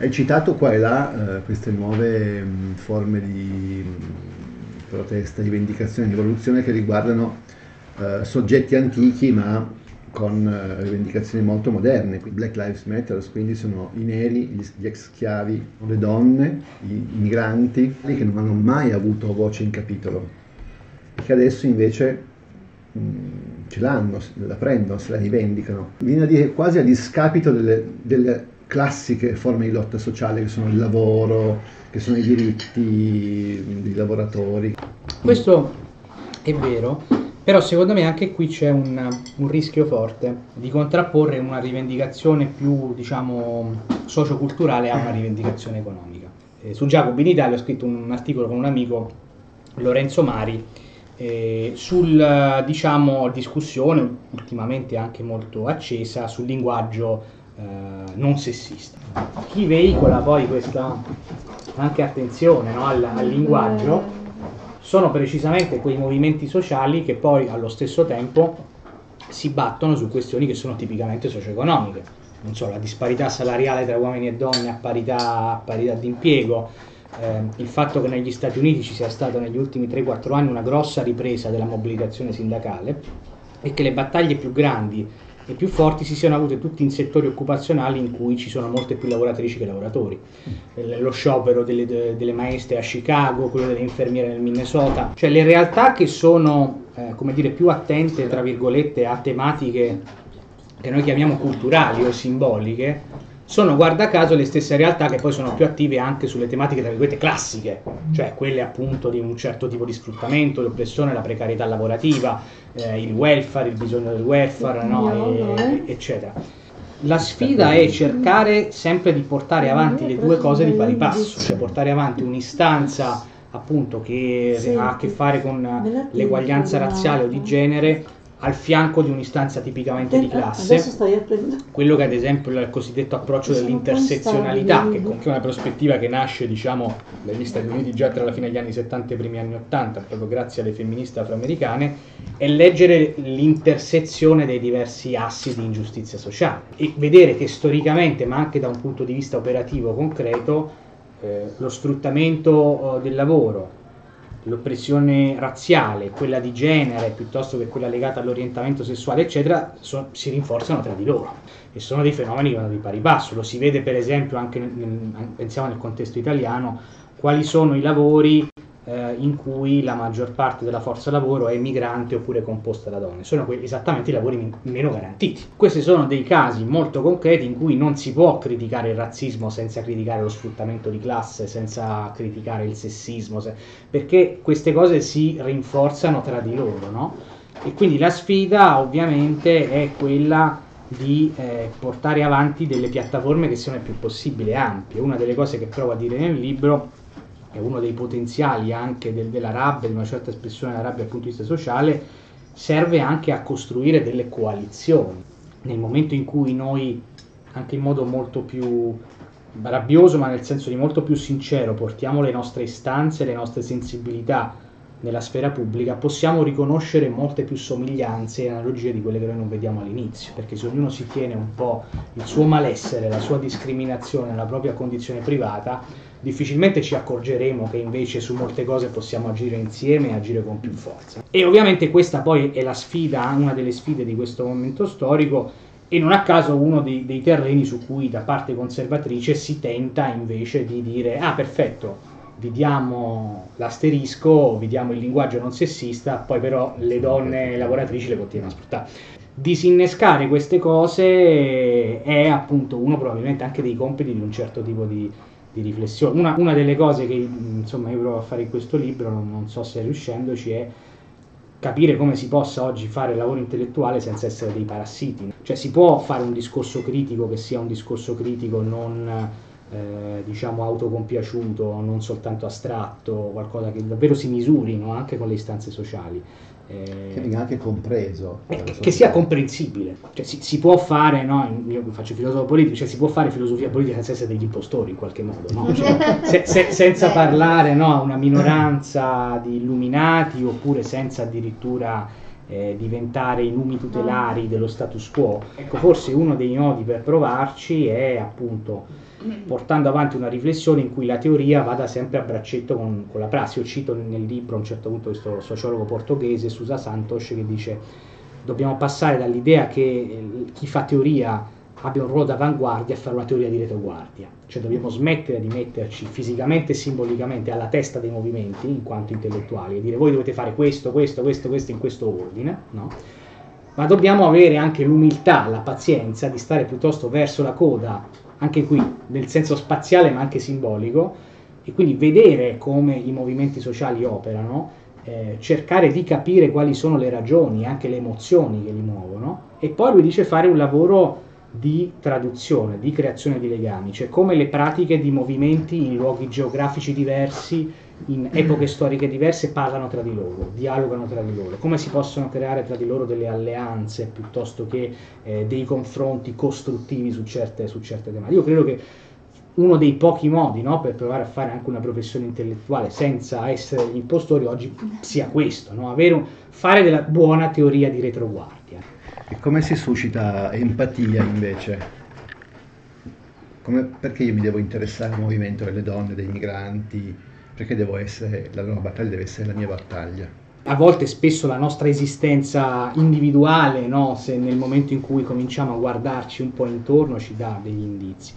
Hai citato qua e là queste nuove forme di protesta, rivendicazione, rivoluzione che riguardano soggetti antichi ma con rivendicazioni molto moderne. Black Lives Matter, quindi sono i neri, gli ex schiavi, le donne, i migranti, che non hanno mai avuto voce in capitolo e che adesso invece ce l'hanno, la prendono, se la rivendicano. Viene a dire quasi a discapito delle classiche forme di lotta sociale che sono il lavoro, che sono i diritti dei lavoratori. Questo è vero. Però secondo me anche qui c'è un rischio forte di contrapporre una rivendicazione più, diciamo, socioculturale a una rivendicazione economica. Su Giacomo in Italia ho scritto un articolo con un amico, Lorenzo Mari, sulla, diciamo, discussione ultimamente anche molto accesa sul linguaggio non sessista. Chi veicola poi questa anche attenzione, no, al linguaggio sono precisamente quei movimenti sociali che poi allo stesso tempo si battono su questioni che sono tipicamente socio-economiche. Non so, la disparità salariale tra uomini e donne a parità di impiego, il fatto che negli Stati Uniti ci sia stata negli ultimi 3-4 anni una grossa ripresa della mobilitazione sindacale e che le battaglie più grandi e più forti si siano avute tutti in settori occupazionali in cui ci sono molte più lavoratrici che lavoratori. Lo sciopero delle maestre a Chicago, quello delle infermiere nel Minnesota, cioè le realtà che sono come dire, più attente tra virgolette a tematiche che noi chiamiamo culturali o simboliche sono guarda caso le stesse realtà che poi sono più attive anche sulle tematiche tra virgolette classiche, cioè quelle appunto di un certo tipo di sfruttamento, l'oppressione, la precarietà lavorativa, il welfare, il bisogno del welfare, no? Eccetera. La sfida è cercare sempre di portare avanti le due cose di pari passo, cioè portare avanti un'istanza appunto che ha a che fare con l'eguaglianza razziale o di genere al fianco di un'istanza tipicamente di classe, quello che ad esempio è il cosiddetto approccio dell'intersezionalità, che è una prospettiva che nasce, diciamo, dagli Stati Uniti già tra la fine degli anni 70 e i primi anni 80, proprio grazie alle femministe afroamericane, è leggere l'intersezione dei diversi assi di ingiustizia sociale e vedere che storicamente, ma anche da un punto di vista operativo concreto, lo sfruttamento del lavoro, l'oppressione razziale, quella di genere piuttosto che quella legata all'orientamento sessuale eccetera, si rinforzano tra di loro e sono dei fenomeni che vanno di pari passo. Lo si vede per esempio anche pensiamo nel contesto italiano, quali sono i lavori in cui la maggior parte della forza lavoro è migrante oppure composta da donne, sono esattamente i lavori meno garantiti. Questi sono dei casi molto concreti in cui non si può criticare il razzismo senza criticare lo sfruttamento di classe, senza criticare il sessismo, perché queste cose si rinforzano tra di loro, no? E quindi la sfida ovviamente è quella di portare avanti delle piattaforme che siano il più possibile ampie. Una delle cose che provo a dire nel libro è uno dei potenziali anche della rabbia, di una certa espressione della rabbia dal punto di vista sociale, serve anche a costruire delle coalizioni. Nel momento in cui noi, anche in modo molto più rabbioso, ma nel senso di molto più sincero, portiamo le nostre istanze, le nostre sensibilità nella sfera pubblica, possiamo riconoscere molte più somiglianze e analogie di quelle che noi non vediamo all'inizio, perché se ognuno si tiene un po' il suo malessere, la sua discriminazione, la propria condizione privata, difficilmente ci accorgeremo che invece su molte cose possiamo agire insieme e agire con più forza. E ovviamente questa poi è la sfida, una delle sfide di questo momento storico, e non a caso uno dei terreni su cui da parte conservatrice si tenta invece di dire ah perfetto, vi diamo l'asterisco, vi diamo il linguaggio non sessista, poi però le donne lavoratrici le continuano a sfruttare. Disinnescare queste cose è appunto uno probabilmente anche dei compiti di un certo tipo di riflessione. Una delle cose che insomma io provo a fare in questo libro, non so se riuscendoci, è capire come si possa oggi fare lavoro intellettuale senza essere dei parassiti. Cioè si può fare un discorso critico che sia un discorso critico non diciamo autocompiaciuto, non soltanto astratto, qualcosa che davvero si misuri, no? Anche con le istanze sociali, che venga anche compreso, che sia comprensibile, cioè si può fare, no? Io faccio filosofo politico, cioè si può fare filosofia politica senza essere degli impostori in qualche modo, no? Cioè, senza parlare, no, a una minoranza di illuminati oppure senza addirittura diventare i numi tutelari dello status quo. Ecco, forse uno dei nodi per provarci è appunto portando avanti una riflessione in cui la teoria vada sempre a braccetto con la prassi. Io cito nel libro a un certo punto questo sociologo portoghese, Sousa Santos, che dice: dobbiamo passare dall'idea che chi fa teoria abbia un ruolo d'avanguardia a fare una teoria di retroguardia, cioè dobbiamo smettere di metterci fisicamente e simbolicamente alla testa dei movimenti in quanto intellettuali e dire voi dovete fare questo, questo, questo, questo in questo ordine, no? Ma dobbiamo avere anche l'umiltà, la pazienza di stare piuttosto verso la coda, anche qui nel senso spaziale ma anche simbolico, e quindi vedere come i movimenti sociali operano, cercare di capire quali sono le ragioni, anche le emozioni che li muovono, e poi lui dice fare un lavoro di traduzione, di creazione di legami, cioè come le pratiche di movimenti in luoghi geografici diversi, in epoche storiche diverse, parlano tra di loro, dialogano tra di loro, come si possono creare tra di loro delle alleanze piuttosto che dei confronti costruttivi su certe tematiche. Io credo che uno dei pochi modi, no, per provare a fare anche una professione intellettuale senza essere gli impostori oggi sia questo, no? Fare della buona teoria di retroguardia. E come si suscita empatia invece? Perché io mi devo interessare al movimento delle donne, dei migranti? Perché la loro battaglia deve essere la mia battaglia? A volte spesso la nostra esistenza individuale, no? Se nel momento in cui cominciamo a guardarci un po' intorno ci dà degli indizi.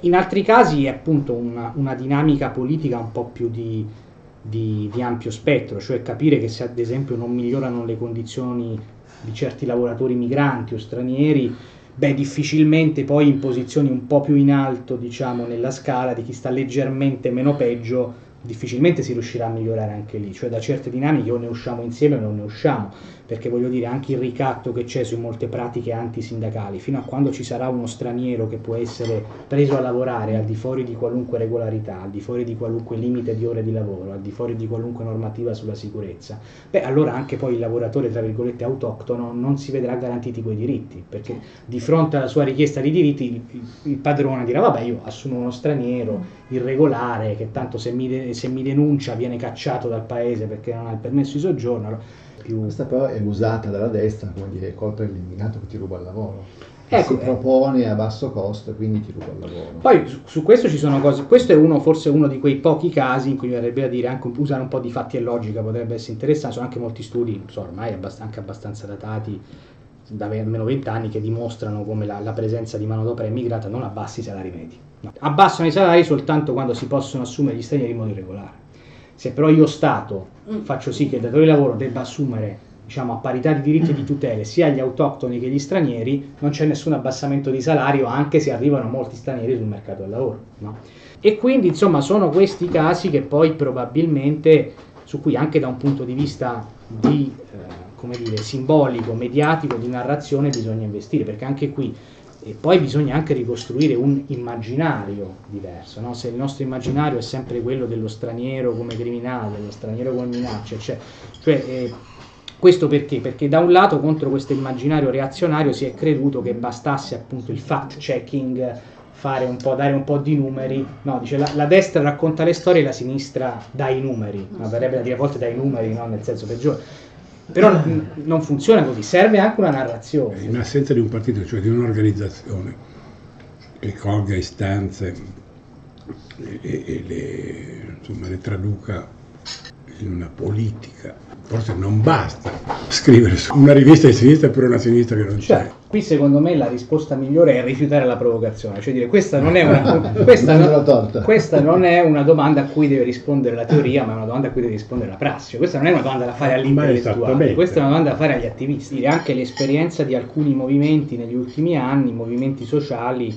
In altri casi è appunto una dinamica politica un po' più di ampio spettro, cioè capire che se ad esempio non migliorano le condizioni di certi lavoratori migranti o stranieri, beh, difficilmente poi in posizioni un po' più in alto, diciamo, nella scala di chi sta leggermente meno peggio, difficilmente si riuscirà a migliorare anche lì, cioè da certe dinamiche o ne usciamo insieme o non ne usciamo, perché voglio dire anche il ricatto che c'è su molte pratiche antisindacali, fino a quando ci sarà uno straniero che può essere preso a lavorare al di fuori di qualunque regolarità, al di fuori di qualunque limite di ore di lavoro, al di fuori di qualunque normativa sulla sicurezza, beh allora anche poi il lavoratore tra virgolette autoctono non si vedrà garantiti quei diritti, perché di fronte alla sua richiesta di diritti il padrone dirà vabbè io assumo uno straniero irregolare che tanto se mi denuncia viene cacciato dal paese perché non ha il permesso di soggiorno. Questa però è usata dalla destra come dire colpa dell'immigrato che ti ruba il lavoro, ecco, si propone a basso costo e quindi ti ruba il lavoro. Poi su questo ci sono cose, questo è forse uno di quei pochi casi in cui mi verrebbe a dire anche usare un po' di fatti e logica potrebbe essere interessante, sono anche molti studi, ormai anche abbastanza datati, da almeno 20 anni, che dimostrano come la presenza di manodopera immigrata non abbassi i salari medi. No. Abbassano i salari soltanto quando si possono assumere gli stranieri in modo irregolare. Se però io Stato faccio sì che il datore di lavoro debba assumere, diciamo, a parità di diritti e di tutele sia gli autoctoni che gli stranieri, non c'è nessun abbassamento di salario anche se arrivano molti stranieri sul mercato del lavoro. No. E quindi insomma sono questi casi che poi probabilmente, su cui anche da un punto di vista di come dire, simbolico, mediatico, di narrazione bisogna investire, perché anche qui, e poi bisogna anche ricostruire un immaginario diverso, no? Se il nostro immaginario è sempre quello dello straniero come criminale, dello straniero come minaccia, questo perché? Perché da un lato contro questo immaginario reazionario si è creduto che bastasse appunto il fact checking, dare un po' di numeri, no, dice la destra racconta le storie e la sinistra dà i numeri, ma verrebbe da dire a volte dai numeri, no? Nel senso peggiore. Però non funziona così, serve anche una narrazione. In assenza di un partito, cioè di un'organizzazione che colga istanze e le traduca in una politica, forse non basta scrivere su una rivista di sinistra per una sinistra che non c'è. Certo. Qui secondo me la risposta migliore è rifiutare la provocazione, cioè dire questa non è una domanda a cui deve rispondere la teoria, ma è una domanda a cui deve rispondere la prassi, cioè, questa non è una domanda da fare all'intellettuale, questa è una domanda da fare agli attivisti. Dire anche l'esperienza di alcuni movimenti negli ultimi anni, movimenti sociali,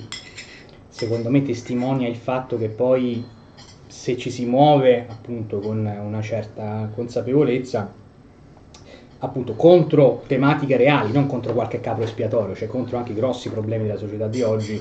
secondo me testimonia il fatto che poi se ci si muove appunto con una certa consapevolezza appunto contro tematiche reali, non contro qualche capro espiatorio, cioè contro anche i grossi problemi della società di oggi,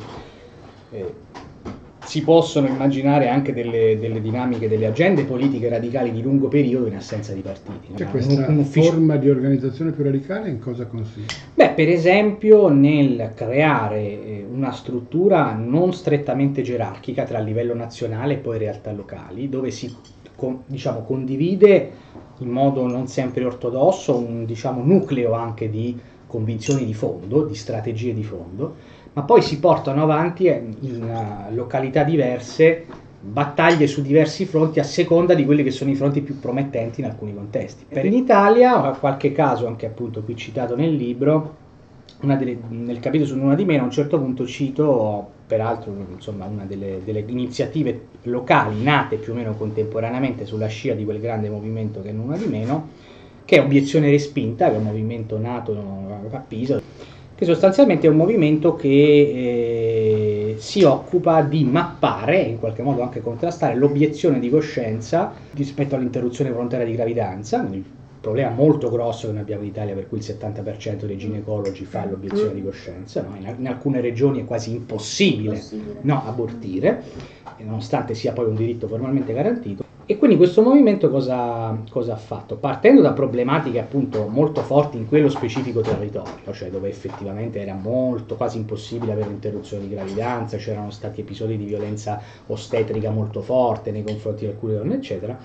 si possono immaginare anche delle dinamiche, delle agende politiche radicali di lungo periodo in assenza di partiti. Cioè, no? Questa forma di organizzazione più radicale in cosa consiste? Beh, per esempio nel creare una struttura non strettamente gerarchica tra livello nazionale e poi realtà locali, dove si condivide in modo non sempre ortodosso un, diciamo, nucleo anche di convinzioni di fondo, di strategie di fondo, ma poi si portano avanti in località diverse battaglie su diversi fronti a seconda di quelli che sono i fronti più promettenti in alcuni contesti. Per in Italia, a qualche caso anche appunto qui citato nel libro, nel capitolo su Non una di meno, a un certo punto cito peraltro insomma, una delle iniziative locali nate più o meno contemporaneamente sulla scia di quel grande movimento che è Non una di meno, che è Obiezione Respinta, che è un movimento nato a Pisa, che sostanzialmente è un movimento che si occupa di mappare e in qualche modo anche contrastare l'obiezione di coscienza rispetto all'interruzione volontaria di gravidanza, quindi problema molto grosso che noi abbiamo in Italia, per cui il 70% dei ginecologi fa l'obiezione di coscienza, no? In alcune regioni è quasi impossibile. No, abortire, nonostante sia poi un diritto formalmente garantito. E quindi questo movimento cosa ha fatto? Partendo da problematiche appunto molto forti in quello specifico territorio, cioè dove effettivamente era quasi impossibile avere interruzione di gravidanza, c'erano stati episodi di violenza ostetrica molto forte nei confronti di alcune donne, eccetera,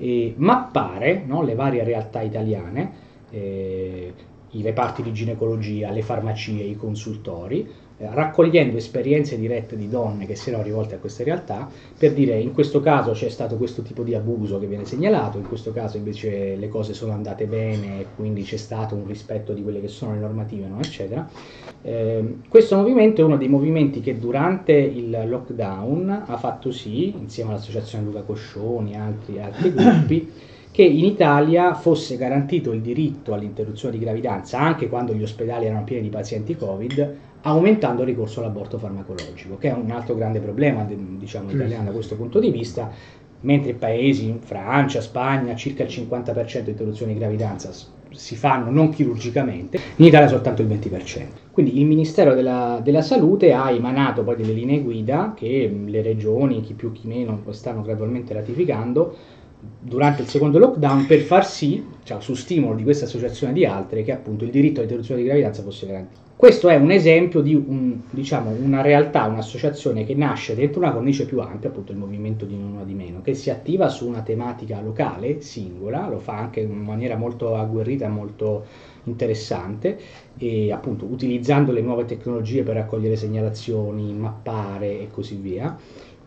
e mappare, no, le varie realtà italiane, i reparti di ginecologia, le farmacie, i consultori, raccogliendo esperienze dirette di donne che si erano rivolte a queste realtà per dire: in questo caso c'è stato questo tipo di abuso che viene segnalato, in questo caso invece le cose sono andate bene e quindi c'è stato un rispetto di quelle che sono le normative, no? Eccetera. Questo movimento è uno dei movimenti che durante il lockdown ha fatto sì, insieme all'associazione Luca Coscioni e altri gruppi, che in Italia fosse garantito il diritto all'interruzione di gravidanza anche quando gli ospedali erano pieni di pazienti Covid, aumentando il ricorso all'aborto farmacologico, che è un altro grande problema, diciamo, italiano da questo punto di vista. Mentre in paesi, in Francia, Spagna, circa il 50% di interruzioni di gravidanza si fanno non chirurgicamente, in Italia soltanto il 20%. Quindi il Ministero della Salute ha emanato poi delle linee guida che le regioni, chi più chi meno, stanno gradualmente ratificando durante il secondo lockdown per far sì, cioè, su stimolo di questa associazione e di altre, che appunto il diritto all'interruzione di gravidanza fosse garantito. Questo è un esempio di una realtà, un'associazione che nasce dentro una cornice più ampia, appunto il movimento di Non una di meno, che si attiva su una tematica locale, singola, lo fa anche in maniera molto agguerrita e molto interessante, e appunto utilizzando le nuove tecnologie per raccogliere segnalazioni, mappare e così via,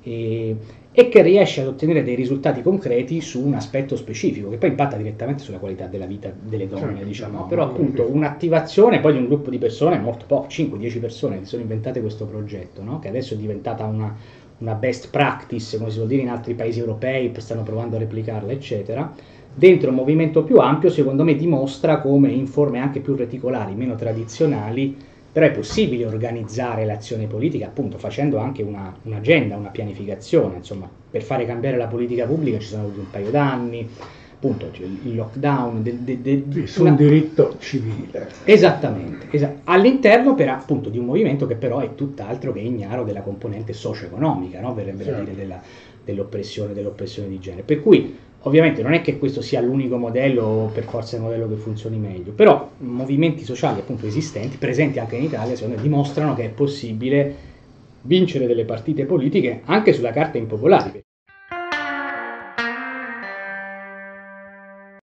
e che riesce ad ottenere dei risultati concreti su un aspetto specifico che poi impatta direttamente sulla qualità della vita delle donne, certo, diciamo, no, però appunto un'attivazione poi di un gruppo di persone, molto poco, 5-10 persone che sono inventate questo progetto, no? Che adesso è diventata una best practice, come si vuol dire, in altri paesi europei stanno provando a replicarla, eccetera, dentro un movimento più ampio. Secondo me dimostra come in forme anche più reticolari, meno tradizionali, però è possibile organizzare l'azione politica appunto facendo anche un'agenda, una pianificazione. Insomma, per fare cambiare la politica pubblica ci sono voluti un paio d'anni, appunto il lockdown, su un diritto civile. Esattamente, all'interno per appunto di un movimento che però è tutt'altro che ignaro della componente socio-economica, no? Verrebbe da dire dell'oppressione di genere. Per cui ovviamente non è che questo sia l'unico modello o per forza il modello che funzioni meglio, però movimenti sociali appunto esistenti, presenti anche in Italia, secondo me dimostrano che è possibile vincere delle partite politiche anche sulla carta impopolare.